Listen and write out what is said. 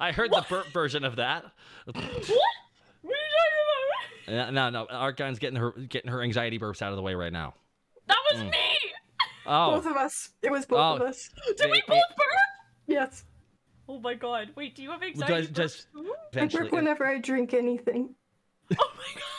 I heard the burp version of that. What? What are you talking about? No. Artgun's getting her anxiety burps out of the way right now. That was me. Oh, both of us. It was both of us. Did we both burp? Yes. Oh my god. Wait, do you have anxiety burps? I burp whenever I drink anything. Oh my god.